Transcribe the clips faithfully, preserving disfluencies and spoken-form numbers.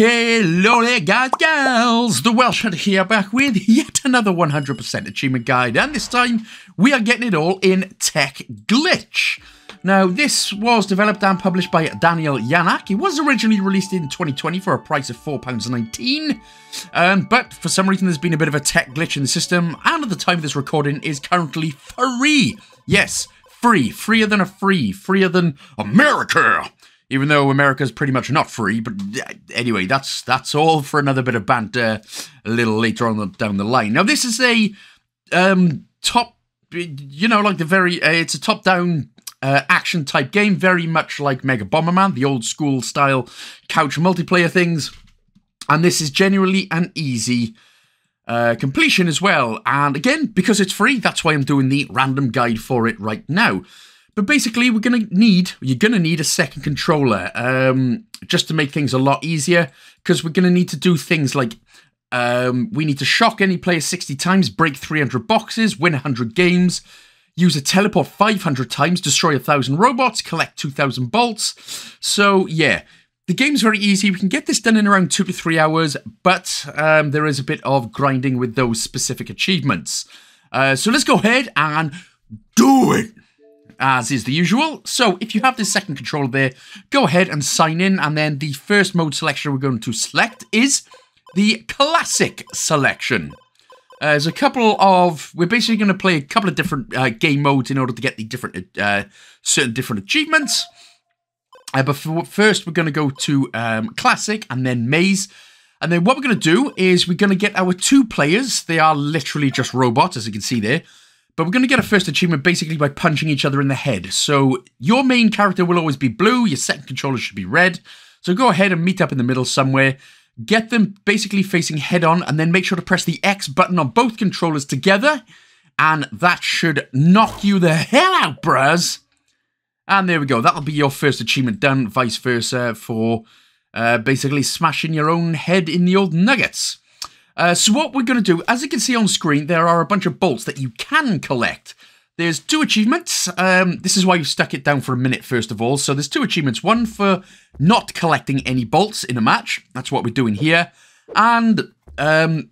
Hello there guys, gals, The Welsh Hunter here, back with yet another one hundred percent achievement guide, and this time we are getting it all in Tech Glitch. Now this was developed and published by Daniel Janak. It was originally released in twenty twenty for a price of four pounds nineteen, um, but for some reason there's been a bit of a tech glitch in the system, and at the time of this recording is currently free. Yes, free, freer than a free, freer than America. Even though America's pretty much not free, but anyway, that's that's all for another bit of banter a little later on down the line. Now, this is a um, top, you know, like the very, uh, it's a top-down uh, action-type game, very much like Mega Bomberman, the old-school style couch multiplayer things. And this is generally an easy uh, completion as well. And again, because it's free, that's why I'm doing the random guide for it right now. But basically, we're going to need, you're going to need a second controller um, just to make things a lot easier, because we're going to need to do things like um, we need to shock any player sixty times, break three hundred boxes, win one hundred games, use a teleport five hundred times, destroy one thousand robots, collect two thousand bolts. So, yeah, the game's very easy. We can get this done in around two to three hours, but um, there is a bit of grinding with those specific achievements. Uh, so let's go ahead and do it, as is the usual. So if you have this second controller there, go ahead and sign in, and then the first mode selection we're going to select is the classic selection. Uh, there's a couple of, we're basically going to play a couple of different uh, game modes in order to get the different, uh, certain different achievements. Uh, but for, first we're going to go to um, classic and then maze. And then what we're going to do is we're going to get our two players. They are literally just robots, as you can see there. But we're going to get a first achievement basically by punching each other in the head. So your main character will always be blue. Your second controller should be red. So go ahead and meet up in the middle somewhere. Get them basically facing head on, and then make sure to press the X button on both controllers together. And that should knock you the hell out, bruhs. And there we go. That'll be your first achievement done, vice versa, for uh, basically smashing your own head in the old nuggets. Uh, so what we're going to do, as you can see on screen, there are a bunch of bolts that you can collect. There's two achievements. Um, this is why you stuck it down for a minute, first of all. So there's two achievements. One for not collecting any bolts in a match. That's what we're doing here. And um,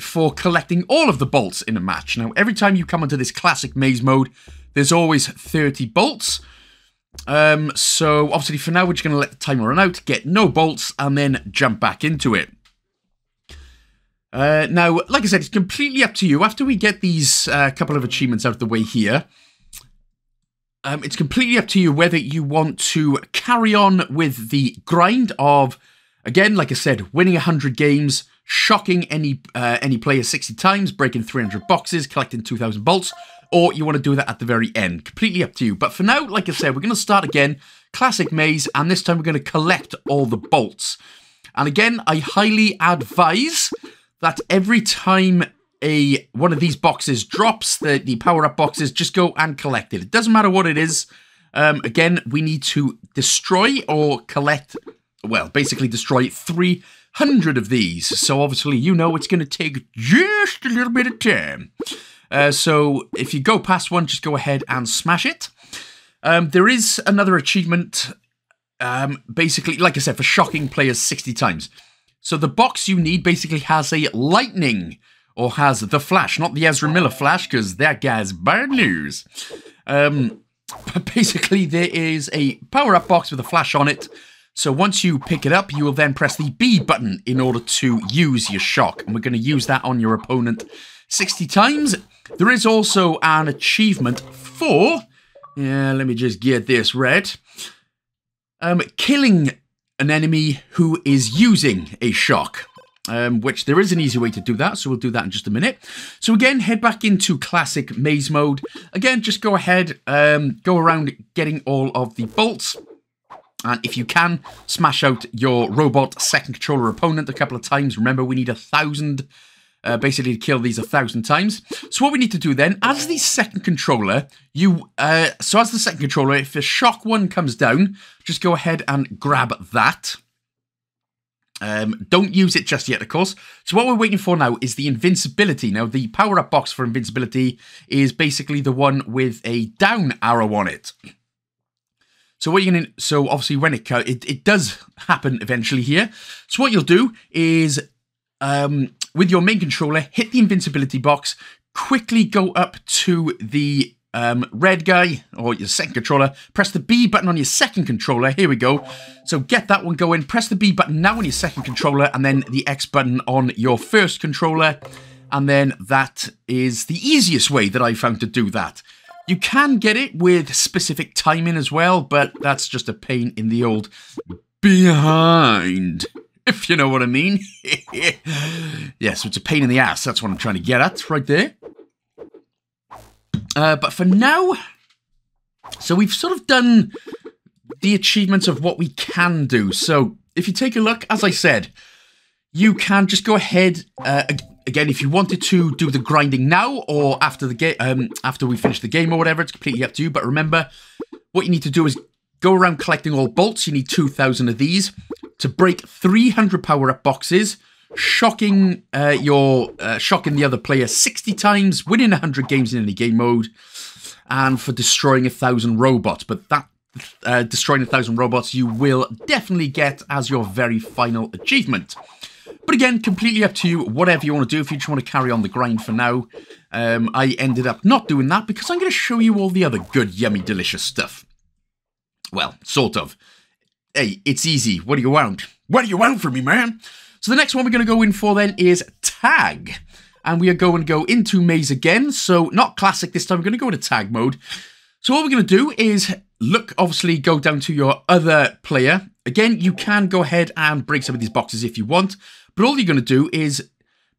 for collecting all of the bolts in a match. Now, every time you come into this classic maze mode, there's always thirty bolts. Um, so obviously for now, we're just going to let the timer run out, get no bolts, and then jump back into it. Uh, now, like I said, it's completely up to you. After we get these uh, couple of achievements out of the way here, um, it's completely up to you whether you want to carry on with the grind of, again, like I said, winning one hundred games, shocking any uh, any player sixty times, breaking three hundred boxes, collecting two thousand bolts, or you want to do that at the very end. Completely up to you. But for now, like I said, we're going to start again, classic maze, and this time we're going to collect all the bolts. And again, I highly advise that every time a one of these boxes drops, the, the power-up boxes, just go and collect it. It doesn't matter what it is. Um, again, we need to destroy or collect, well, basically destroy three hundred of these. So obviously, you know, it's going to take just a little bit of time. Uh, so if you go past one, just go ahead and smash it. Um, there is another achievement, um, basically, like I said, for shocking players sixty times. So the box you need basically has a lightning, or has the flash, not the Ezra Miller flash, because that guy's bad news. Um, but basically there is a power-up box with a flash on it. So once you pick it up, you will then press the B button in order to use your shock. And we're going to use that on your opponent sixty times. There is also an achievement for, yeah, let me just get this right, um, killing an enemy who is using a shock, um, which there is an easy way to do that, so we'll do that in just a minute. So again, head back into classic maze mode. Again, just go ahead, um, go around getting all of the bolts, and if you can, smash out your robot second controller opponent a couple of times. Remember, we need a thousand, uh, basically to kill these a thousand times. So what we need to do then, as the second controller, you, uh, so as the second controller, if a shock one comes down, just go ahead and grab that. Um, don't use it just yet, of course. So what we're waiting for now is the invincibility. Now, the power-up box for invincibility is basically the one with a down arrow on it. So what you're going to, so obviously when it, it, it does happen eventually here. So what you'll do is, um, with your main controller, hit the invincibility box, quickly go up to the um, red guy, or your second controller, press the B button on your second controller, here we go. So get that one going, press the B button now on your second controller, and then the X button on your first controller. And then that is the easiest way that I found to do that. You can get it with specific timing as well, but that's just a pain in the old behind, if you know what I mean. Yeah, so it's a pain in the ass. That's what I'm trying to get at right there. Uh, but for now, so we've sort of done the achievements of what we can do. So if you take a look, as I said, you can just go ahead uh, again if you wanted to do the grinding now or after the game, um, after we finish the game or whatever. It's completely up to you. But remember, what you need to do is go around collecting all bolts. You need two thousand of these to break three hundred power-up boxes, shocking uh, your uh, shocking the other player sixty times, winning one hundred games in any game mode, and for destroying a thousand robots. But that uh, destroying a thousand robots you will definitely get as your very final achievement. But again, completely up to you, whatever you want to do. If you just want to carry on the grind for now, um, I ended up not doing that because I'm going to show you all the other good, yummy, delicious stuff. Well, sort of. Hey, it's easy. What do you want? What do you want from me, man? So the next one we're going to go in for then is Tag. And we are going to go into maze again. So not classic this time. We're going to go into tag mode. So what we're going to do is look, obviously, go down to your other player. Again, you can go ahead and break some of these boxes if you want. But all you're going to do is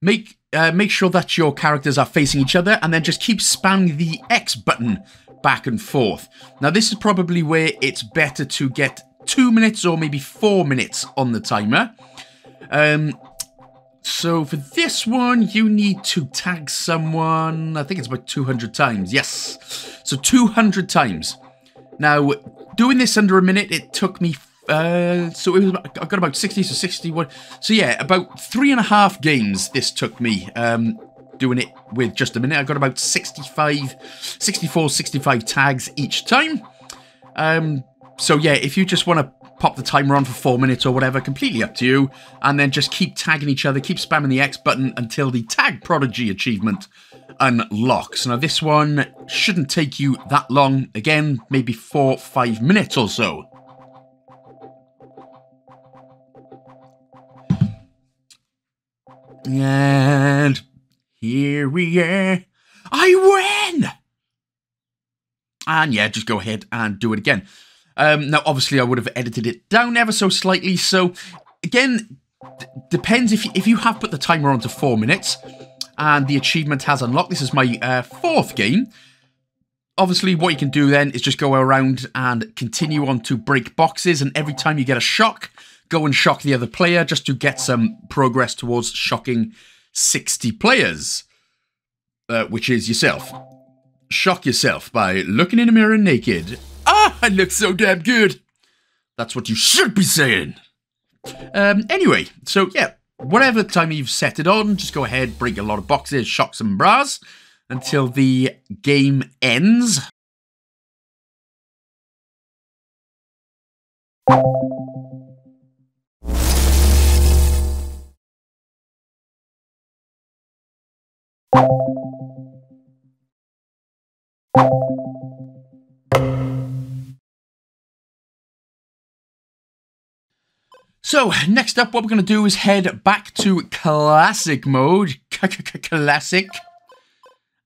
make uh, make sure that your characters are facing each other and then just keep spamming the X button back and forth. Now, this is probably where it's better to get two minutes or maybe four minutes on the timer. Um, so for this one, you need to tag someone. I think it's about two hundred times. Yes. So two hundred times. Now, doing this under a minute, it took me... Uh, so it was, I got about sixty, so sixty-one. So yeah, about three and a half games this took me, um, doing it with just a minute. I got about sixty-five, sixty-four, sixty-five tags each time. Um, so yeah, if you just want to pop the timer on for four minutes or whatever, completely up to you. And then just keep tagging each other, keep spamming the X button until the Tag Prodigy achievement unlocks. Now this one shouldn't take you that long. Again, maybe four, five minutes or so. And here we are. I win! And yeah, just go ahead and do it again. Um, now, obviously, I would have edited it down ever so slightly. So, again, depends if you, if you have put the timer on to four minutes and the achievement has unlocked. This is my uh, fourth game. Obviously, what you can do then is just go around and continue on to break boxes. And every time you get a shock... go and shock the other player just to get some progress towards shocking sixty players, uh, which is yourself. Shock yourself by looking in a mirror naked. Ah, I look so damn good. That's what you should be saying. Um, anyway, so yeah, whatever time you've set it on, just go ahead, break a lot of boxes, shock some bras until the game ends. So, next up, what we're going to do is head back to classic mode. Classic.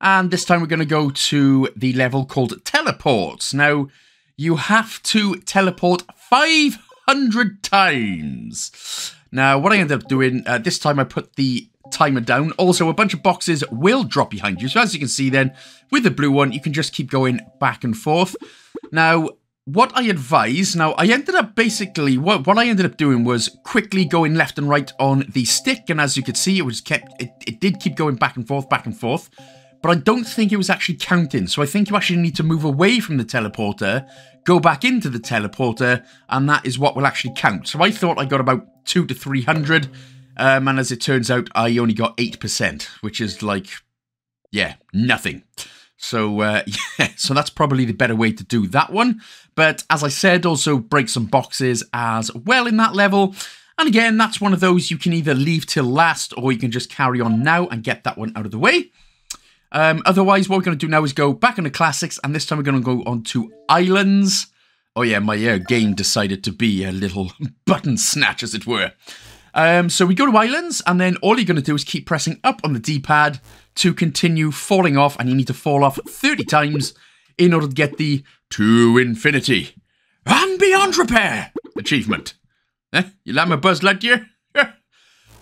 And this time we're going to go to the level called Teleports. Now, you have to teleport five hundred times. Now, what I ended up doing, uh, this time I put the timer down. Also, a bunch of boxes will drop behind you. So as you can see then, with the blue one, you can just keep going back and forth. Now, what I advise, now I ended up basically, what, what I ended up doing was quickly going left and right on the stick. And as you could see, it was kept, it, it did keep going back and forth, back and forth. But I don't think it was actually counting. So I think you actually need to move away from the teleporter, go back into the teleporter, and that is what will actually count. So I thought I got about two to three hundred. Um, and as it turns out, I only got eight percent, which is like, yeah, nothing. So uh, yeah, so that's probably the better way to do that one. But as I said, also break some boxes as well in that level. And again, that's one of those you can either leave till last or you can just carry on now and get that one out of the way. Um, otherwise, what we're going to do now is go back into Classics, and this time we're going to go on to Islands. Oh yeah, my uh, game decided to be a little button snatch, as it were. Um, so we go to Islands, and then all you're going to do is keep pressing up on the D-pad to continue falling off, and you need to fall off thirty times in order to get the To Infinity And Beyond Repair achievement. Eh? You like my Buzz Lightyear?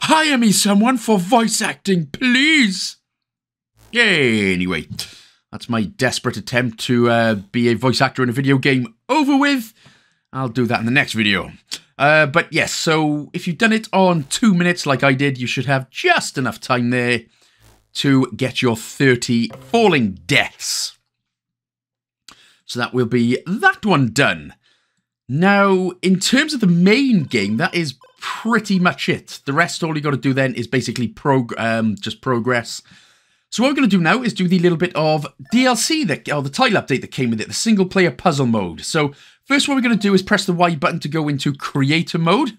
Hire me someone for voice acting, please! Yay, anyway. That's my desperate attempt to uh, be a voice actor in a video game over with. I'll do that in the next video. Uh, but yes, so if you've done it on two minutes like I did, you should have just enough time there to get your thirty falling deaths. So that will be that one done. Now, in terms of the main game, that is pretty much it. The rest, all you got to do then is basically prog um, just progress. So what we're going to do now is do the little bit of D L C, that, or the title update that came with it, the single player puzzle mode. So first what we're going to do is press the Y button to go into creator mode.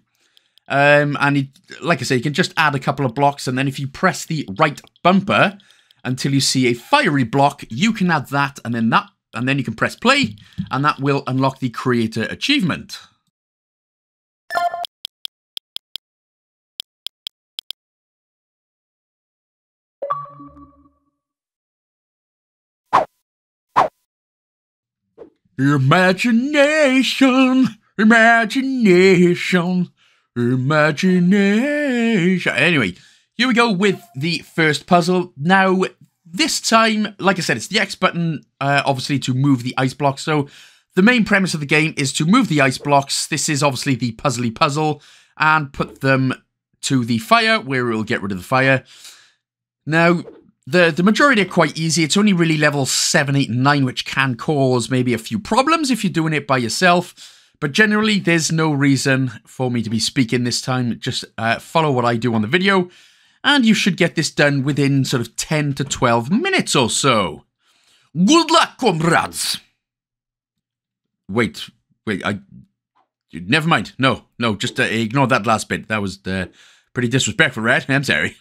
Um, and it, like I say, you can just add a couple of blocks, and then if you press the right bumper until you see a fiery block, you can add that, and then that, and then you can press play, and that will unlock the creator achievement. Imagination, imagination, imagination. Anyway, here we go with the first puzzle. Now, this time, like I said, it's the X button, uh, obviously, to move the ice blocks. So the main premise of the game is to move the ice blocks. This is obviously the puzzly puzzle, and put them to the fire, where it'll get rid of the fire. Now, The, the majority are quite easy. It's only really level seven, eight, and nine, which can cause maybe a few problems if you're doing it by yourself. But generally, there's no reason for me to be speaking this time. Just uh, follow what I do on the video, and you should get this done within sort of ten to twelve minutes or so. Good luck, comrades! Wait, wait, I... Never mind. No, no, just uh, ignore that last bit. That was uh, pretty disrespectful, right? I'm sorry.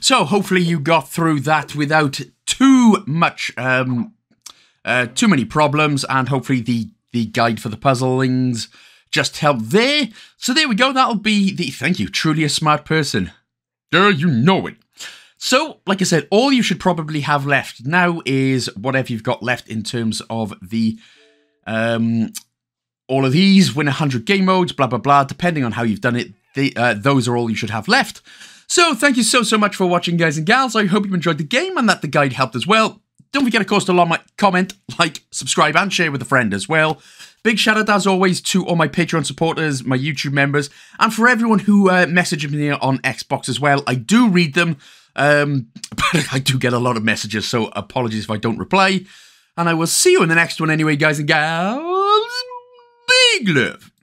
So hopefully you got through that without too much, um, uh, too many problems, and hopefully the, the guide for the puzzlings just helped there. So there we go. That'll be the, thank you, truly a smart person. Duh, you know it. So, like I said, all you should probably have left now is whatever you've got left in terms of the, um, all of these, win one hundred game modes, blah, blah, blah, depending on how you've done it. They, uh, those are all you should have left. So, thank you so, so much for watching, guys and gals. I hope you enjoyed the game and that the guide helped as well. Don't forget, of course, to like, comment, like, subscribe, and share with a friend as well. Big shout out, as always, to all my Patreon supporters, my YouTube members, and for everyone who uh, messages me on Xbox as well. I do read them, um, but I do get a lot of messages, so apologies if I don't reply. And I will see you in the next one anyway, guys and gals. Big love.